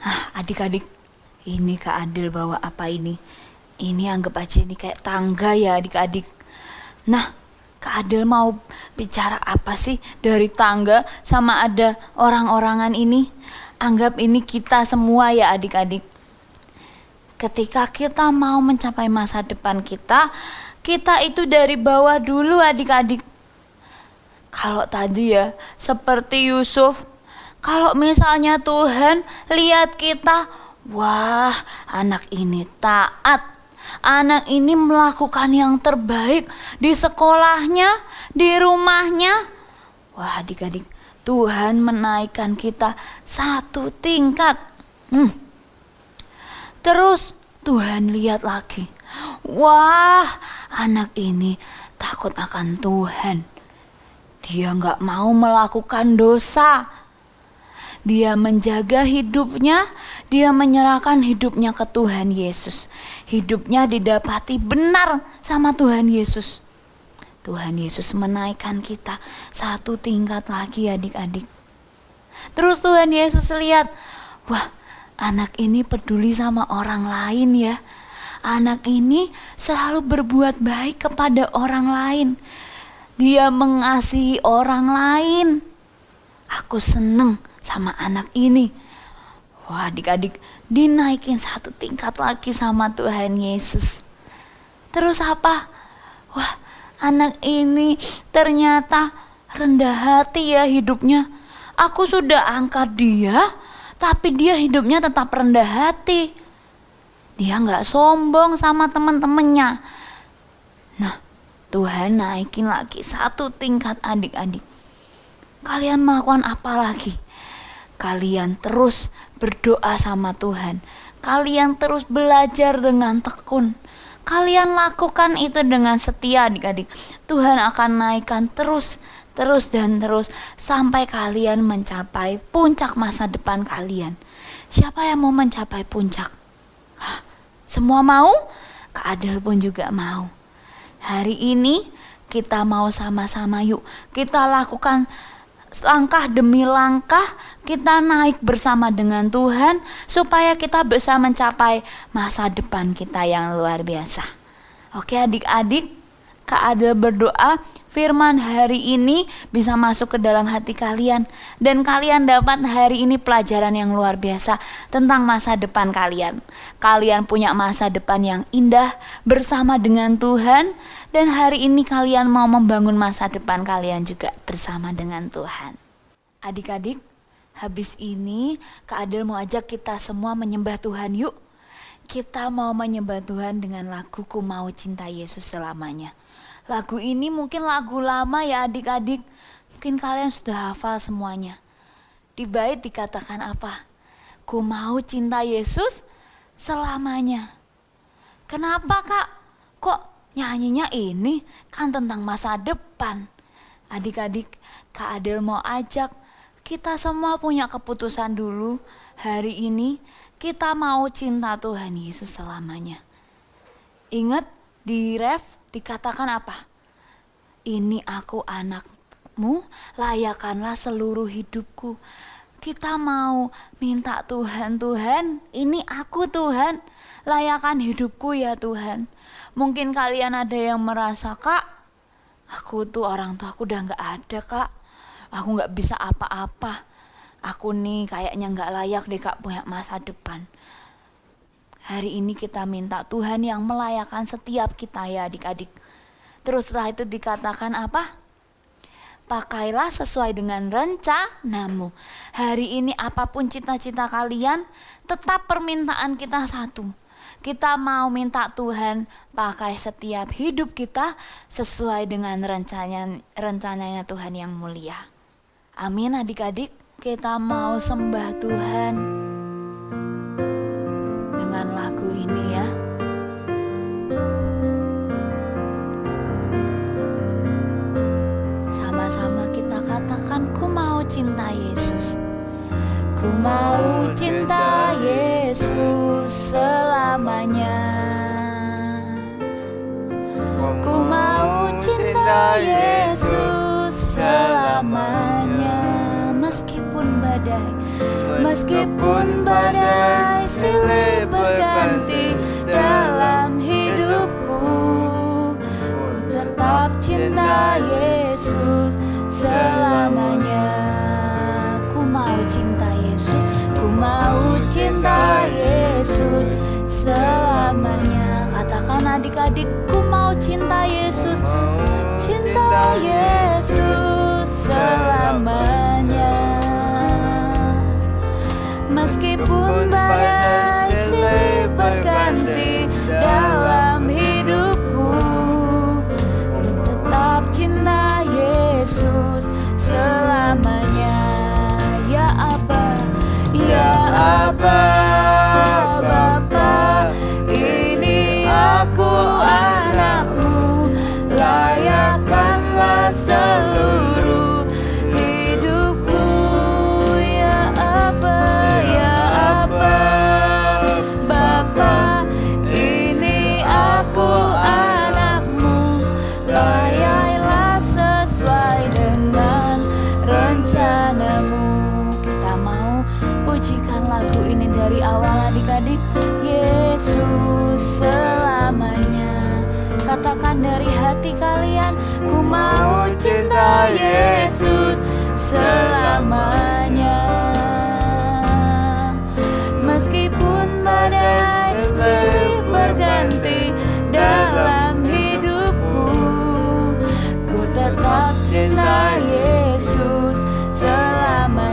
Nah adik-adik, ini Kak Adel bawa apa ini? Ini anggap aja ini kayak tangga ya adik-adik. Nah Kak Adel mau bicara apa sih dari tangga sama ada orang-orangan ini? Anggap ini kita semua ya adik-adik. Ketika kita mau mencapai masa depan kita, kita itu dari bawah dulu adik-adik. Kalau tadi ya, seperti Yusuf, kalau misalnya Tuhan lihat kita, wah anak ini taat, anak ini melakukan yang terbaik di sekolahnya, di rumahnya. Wah adik-adik, Tuhan menaikkan kita satu tingkat. Hmm. Terus Tuhan lihat lagi, wah anak ini takut akan Tuhan. Dia nggak mau melakukan dosa. Dia menjaga hidupnya, dia menyerahkan hidupnya ke Tuhan Yesus. Hidupnya didapati benar sama Tuhan Yesus. Tuhan Yesus menaikkan kita satu tingkat lagi adik-adik. Terus Tuhan Yesus lihat, wah anak ini peduli sama orang lain ya. Anak ini selalu berbuat baik kepada orang lain. Dia mengasihi orang lain. Aku seneng sama anak ini. Wah adik-adik, dinaikin satu tingkat lagi sama Tuhan Yesus. Terus apa? Wah anak ini ternyata rendah hati ya hidupnya. Aku sudah angkat dia, tapi dia hidupnya tetap rendah hati. Dia nggak sombong sama teman-temannya. Nah, Tuhan naikin lagi satu tingkat adik-adik. Kalian melakukan apa lagi? Kalian terus berdoa sama Tuhan. Kalian terus belajar dengan tekun. Kalian lakukan itu dengan setia adik-adik. Tuhan akan naikkan terus, terus dan terus sampai kalian mencapai puncak masa depan kalian. Siapa yang mau mencapai puncak? Hah, semua mau? Kak Adel pun juga mau. Hari ini kita mau sama-sama yuk. Kita lakukan langkah demi langkah, kita naik bersama dengan Tuhan supaya kita bisa mencapai masa depan kita yang luar biasa. Oke adik-adik, Kak Adel berdoa firman hari ini bisa masuk ke dalam hati kalian, dan kalian dapat hari ini pelajaran yang luar biasa tentang masa depan kalian. Kalian punya masa depan yang indah bersama dengan Tuhan, dan hari ini kalian mau membangun masa depan kalian juga bersama dengan Tuhan. Adik-adik, habis ini Kak Adel mau ajak kita semua menyembah Tuhan yuk. Kita mau menyembah Tuhan dengan lagu Ku Mau Cinta Yesus Selamanya. Lagu ini mungkin lagu lama ya adik-adik. Mungkin kalian sudah hafal semuanya. Di bait dikatakan apa? Ku mau cinta Yesus selamanya. Kenapa Kak? Kok nyanyinya ini kan tentang masa depan. Adik-adik, Kak Adel mau ajak kita semua punya keputusan dulu. Hari ini kita mau cinta Tuhan Yesus selamanya. Ingat di ref dikatakan apa? Ini aku anakmu, layakanlah seluruh hidupku. Kita mau minta Tuhan, Tuhan, ini aku Tuhan, layakan hidupku ya Tuhan. Mungkin kalian ada yang merasa, Kak, aku tuh orang tua aku udah gak ada Kak. Aku gak bisa apa-apa. Aku nih kayaknya gak layak deh Kak punya masa depan. Hari ini kita minta Tuhan yang melayakan setiap kita ya adik-adik. Terus setelah itu dikatakan apa? Pakailah sesuai dengan rencanamu. Hari ini apapun cita-cita kalian, tetap permintaan kita satu. Kita mau minta Tuhan pakai setiap hidup kita sesuai dengan rencananya, rencananya Tuhan yang mulia. Amin adik-adik, kita mau sembah Tuhan dengan lagu ini ya. Sama-sama kita katakan, ku mau cinta Yesus. Ku mau cinta Yesus selamanya. Ku mau cinta Yesus selamanya. Meskipun badai, meskipun badai silih berganti dalam hidupku, ku tetap cinta Yesus selamanya. Ku mau cinta Yesus, ku mau cinta Yesus selamanya. Katakan adik-adik, ku mau cinta Yesus, cinta Yesus selamanya. Meskipun badai silih berganti dalam hidupku, ku tetap cinta Yesus selamanya. Ya Aba, ya Aba, Bapa, ini aku anakmu, layakanlah seluruh. Lagu ini dari awal adik-adik. Yesus selamanya. Katakan dari hati kalian, ku mau cinta Yesus selamanya. Meskipun badai silih berganti dalam hidupku, ku tetap cinta Yesus selamanya.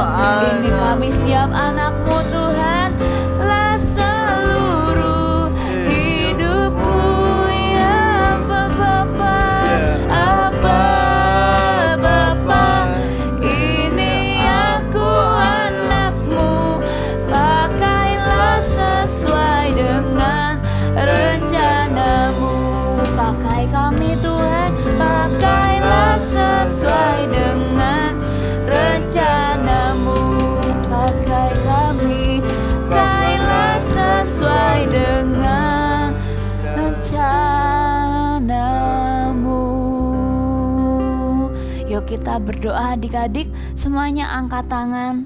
Bimbing kami setiap anak-Mu Tuhan, lah seluruh hidupku ya Bapa, apa Bapa, ini aku anak-Mu, pakailah sesuai dengan rencana-Mu. Pakai kami Tuhan, pakailah sesuai dengan rencana-Mu, pakai kami, pakailah sesuai dengan rencana-Mu. Yuk kita berdoa adik-adik, semuanya angkat tangan.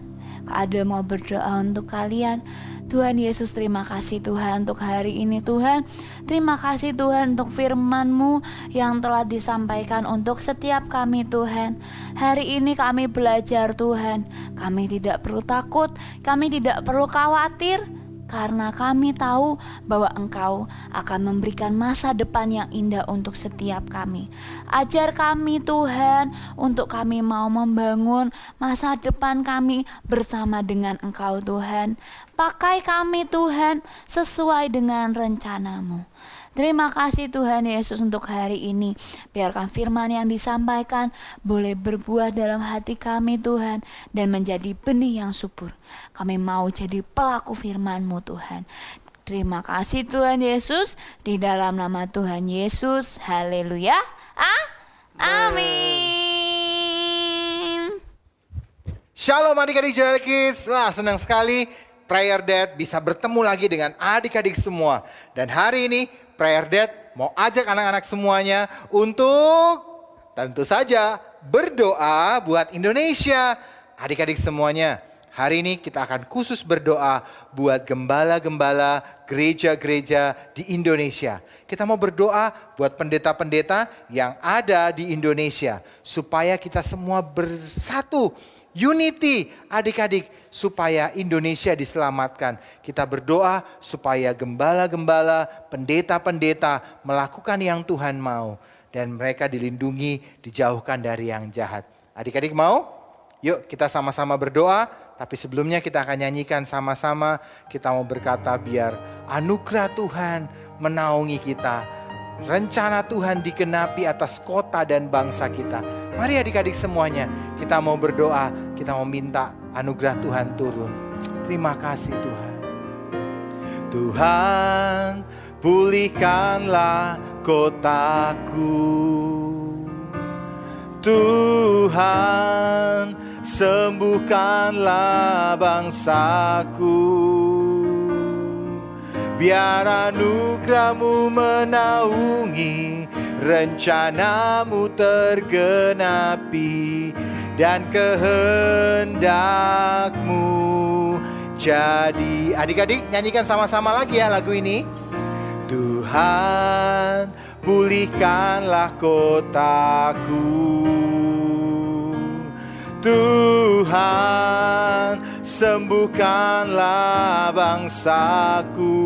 Kak Adel mau berdoa untuk kalian. Tuhan Yesus, terima kasih Tuhan untuk hari ini Tuhan. Terima kasih Tuhan untuk firman-Mu yang telah disampaikan untuk setiap kami Tuhan. Hari ini kami belajar Tuhan, kami tidak perlu takut, kami tidak perlu khawatir, karena kami tahu bahwa Engkau akan memberikan masa depan yang indah untuk setiap kami. Ajar kami Tuhan untuk kami mau membangun masa depan kami bersama dengan Engkau Tuhan. Pakai kami Tuhan sesuai dengan rencana-Mu. Terima kasih Tuhan Yesus untuk hari ini. Biarkan firman yang disampaikan boleh berbuah dalam hati kami Tuhan, dan menjadi benih yang subur. Kami mau jadi pelaku firman-Mu Tuhan. Terima kasih Tuhan Yesus. Di dalam nama Tuhan Yesus. Haleluya. Ah, amin. Shalom adik-adik Joel Kiss. Wah, senang sekali Prayer Dad bisa bertemu lagi dengan adik-adik semua. Dan hari ini Prayer Dad mau ajak anak-anak semuanya untuk tentu saja berdoa buat Indonesia. Adik-adik semuanya, hari ini kita akan khusus berdoa buat gembala-gembala gereja-gereja di Indonesia. Kita mau berdoa buat pendeta-pendeta yang ada di Indonesia, supaya kita semua bersatu. Unity adik-adik, supaya Indonesia diselamatkan. Kita berdoa supaya gembala-gembala, pendeta-pendeta melakukan yang Tuhan mau. Dan mereka dilindungi, dijauhkan dari yang jahat. Adik-adik mau? Yuk kita sama-sama berdoa. Tapi sebelumnya kita akan nyanyikan sama-sama. Kita mau berkata biar anugerah Tuhan menaungi kita. Rencana Tuhan digenapi atas kota dan bangsa kita. Mari adik-adik semuanya, kita mau berdoa, kita mau minta anugerah Tuhan turun. Terima kasih Tuhan. Tuhan, pulihkanlah kotaku. Tuhan, sembuhkanlah bangsaku. Biar anugerah-Mu menaungi, rencana-Mu tergenapi, dan kehendak-Mu jadi. Adik-adik nyanyikan sama-sama lagi ya lagu ini. Tuhan, pulihkanlah kotaku. Tuhan, sembuhkanlah bangsaku.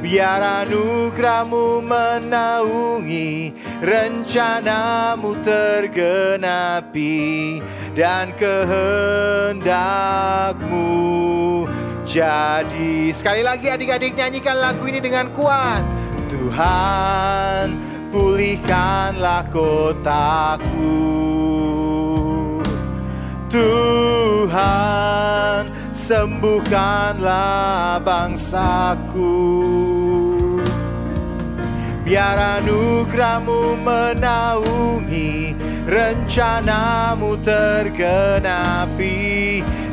Biar anugerah-Mu menaungi, rencana-Mu tergenapi, dan kehendak-Mu jadi. Sekali lagi adik-adik nyanyikan lagu ini dengan kuat. Tuhan, pulihkanlah kotaku. Tuhan, sembuhkanlah bangsaku. Biar anugerah-Mu menaungi, rencana-Mu tergenapi,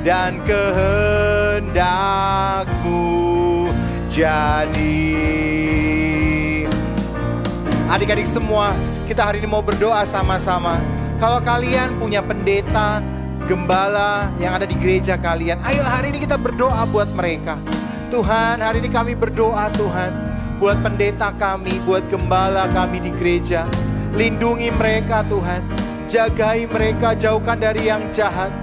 dan kehendak-Mu jadi. Adik-adik semua, kita hari ini mau berdoa sama-sama. Kalau kalian punya pendeta, gembala yang ada di gereja kalian, ayo hari ini kita berdoa buat mereka. Tuhan, hari ini kami berdoa Tuhan, buat pendeta kami, buat gembala kami di gereja. Lindungi mereka Tuhan, jagai mereka, jauhkan dari yang jahat.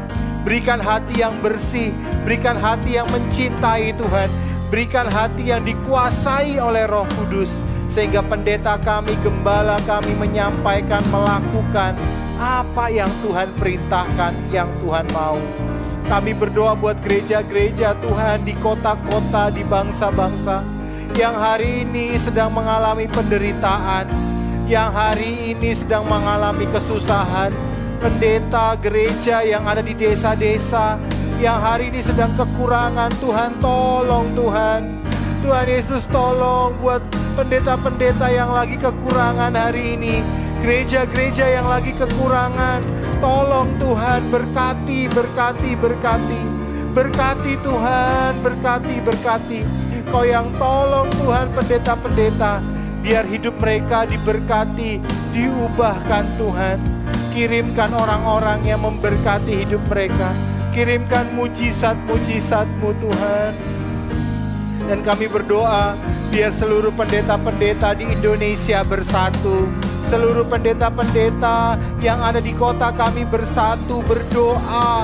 Berikan hati yang bersih, berikan hati yang mencintai Tuhan, berikan hati yang dikuasai oleh Roh Kudus. Sehingga pendeta kami, gembala kami menyampaikan, melakukan apa yang Tuhan perintahkan, yang Tuhan mau. Kami berdoa buat gereja-gereja Tuhan di kota-kota, di bangsa-bangsa yang hari ini sedang mengalami penderitaan, yang hari ini sedang mengalami kesusahan. Pendeta gereja yang ada di desa-desa yang hari ini sedang kekurangan, Tuhan tolong Tuhan. Tuhan Yesus tolong buat pendeta-pendeta yang lagi kekurangan hari ini. Gereja-gereja yang lagi kekurangan, tolong Tuhan berkati, berkati, berkati. Berkati Tuhan, berkati, berkati. Kau yang tolong Tuhan pendeta-pendeta, biar hidup mereka diberkati, diubahkan Tuhan. Kirimkan orang-orang yang memberkati hidup mereka. Kirimkan mujizat-mujizat-Mu Tuhan. Dan kami berdoa biar seluruh pendeta-pendeta di Indonesia bersatu. Seluruh pendeta-pendeta yang ada di kota kami bersatu, berdoa,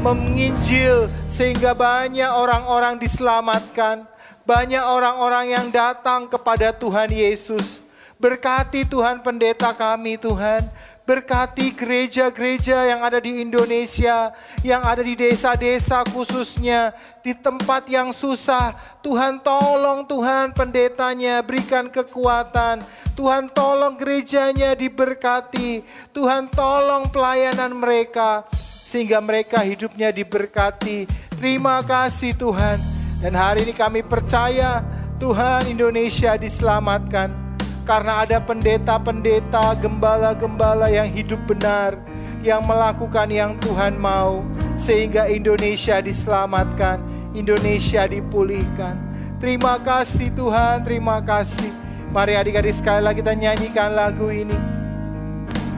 menginjil, sehingga banyak orang-orang diselamatkan. Banyak orang-orang yang datang kepada Tuhan Yesus. Berkati Tuhan pendeta kami Tuhan. Berkati gereja-gereja yang ada di Indonesia, yang ada di desa-desa khususnya, di tempat yang susah. Tuhan tolong Tuhan pendetanya, berikan kekuatan. Tuhan tolong gerejanya diberkati. Tuhan tolong pelayanan mereka, sehingga mereka hidupnya diberkati. Terima kasih Tuhan. Dan hari ini kami percaya Tuhan Indonesia diselamatkan. Karena ada pendeta-pendeta, gembala-gembala yang hidup benar, yang melakukan yang Tuhan mau, sehingga Indonesia diselamatkan, Indonesia dipulihkan. Terima kasih Tuhan, terima kasih. Mari adik-adik sekali lagi kita nyanyikan lagu ini.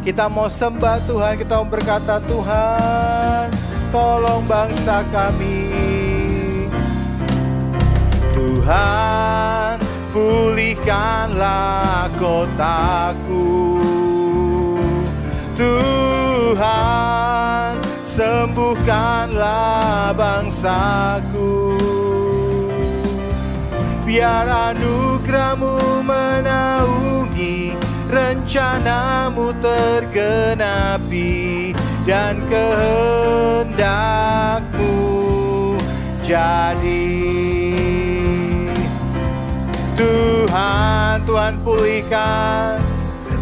Kita mau sembah Tuhan, kita mau berkata, Tuhan tolong bangsa kami. Tuhan pulihkanlah kotaku, Tuhan sembuhkanlah bangsaku. Biar anugerah-Mu menaungi, rencana-Mu tergenapi, dan kehendak-Mu jadi. Tuhan, Tuhan pulihkan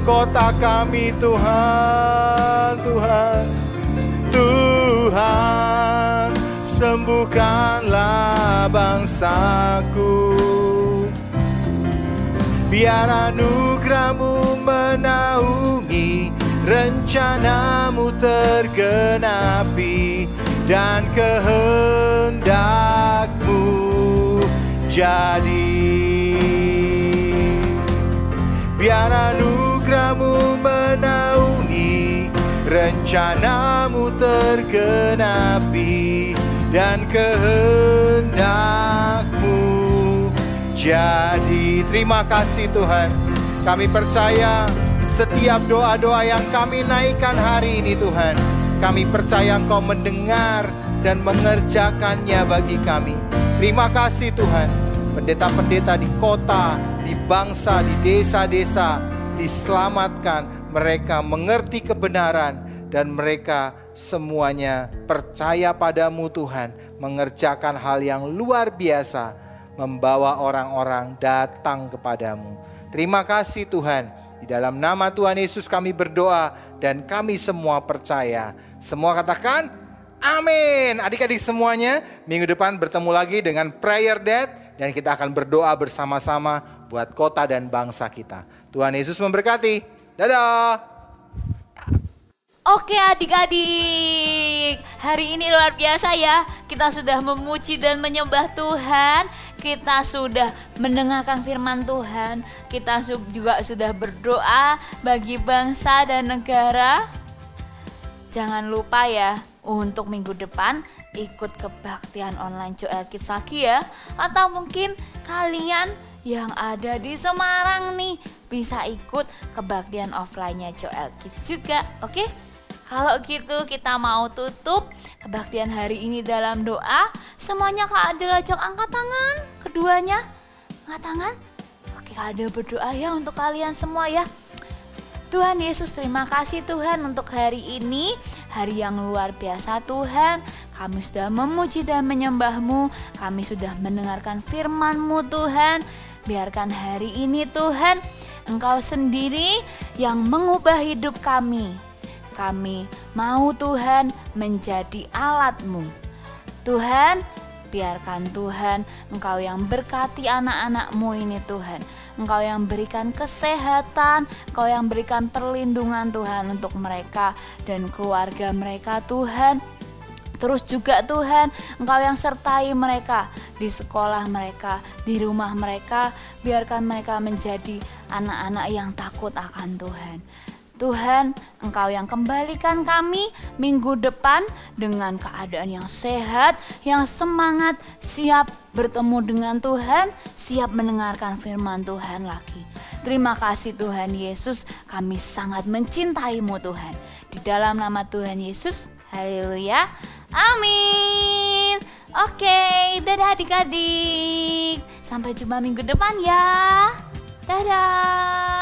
kota kami Tuhan, Tuhan. Tuhan, sembuhkanlah bangsaku. Biar anugerah-Mu menaungi, rencana-Mu tergenapi, dan kehendak-Mu jadi. Biar anugerah-Mu menaungi, rencana-Mu tergenapi, dan kehendak-Mu jadi. Terima kasih Tuhan. Kami percaya setiap doa-doa yang kami naikkan hari ini Tuhan, kami percaya Engkau mendengar dan mengerjakannya bagi kami. Terima kasih Tuhan. Pendeta-pendeta di kota, di bangsa, di desa-desa diselamatkan, mereka mengerti kebenaran, dan mereka semuanya percaya padamu Tuhan, mengerjakan hal yang luar biasa, membawa orang-orang datang kepadamu. Terima kasih Tuhan. Di dalam nama Tuhan Yesus kami berdoa, dan kami semua percaya. Semua katakan amin. Adik-adik semuanya, minggu depan bertemu lagi dengan Prayer Dad, dan kita akan berdoa bersama-sama buat kota dan bangsa kita. Tuhan Yesus memberkati. Dadah. Oke adik-adik, hari ini luar biasa ya. Kita sudah memuji dan menyembah Tuhan. Kita sudah mendengarkan firman Tuhan. Kita juga sudah berdoa bagi bangsa dan negara. Jangan lupa ya, untuk minggu depan ikut kebaktian online Joel Kiss lagi ya. Atau mungkin kalian yang ada di Semarang nih bisa ikut kebaktian offline-nya Joel Kiss juga, oke? Kalau gitu kita mau tutup kebaktian hari ini dalam doa. Semuanya Kak Adel ajak angkat tangan, keduanya angkat tangan, oke? Oke, Kak Adel berdoa ya untuk kalian semua ya. Tuhan Yesus, terima kasih Tuhan untuk hari ini, hari yang luar biasa Tuhan. Kami sudah memuji dan menyembah-Mu, kami sudah mendengarkan firman-Mu Tuhan. Biarkan hari ini Tuhan, Engkau sendiri yang mengubah hidup kami. Kami mau Tuhan menjadi alat-Mu. Tuhan, biarkan Tuhan Engkau yang berkati anak-anak-Mu ini Tuhan. Engkau yang berikan kesehatan, Engkau yang berikan perlindungan Tuhan untuk mereka dan keluarga mereka Tuhan. Terus juga Tuhan, Engkau yang sertai mereka di sekolah mereka, di rumah mereka. Biarkan mereka menjadi anak-anak yang takut akan Tuhan. Tuhan, Engkau yang kembalikan kami minggu depan dengan keadaan yang sehat, yang semangat, siap bertemu dengan Tuhan, siap mendengarkan firman Tuhan lagi. Terima kasih Tuhan Yesus, kami sangat mencintai-Mu Tuhan. Di dalam nama Tuhan Yesus, haleluya, amin. Oke, dadah adik-adik. Sampai jumpa minggu depan ya. Dadah.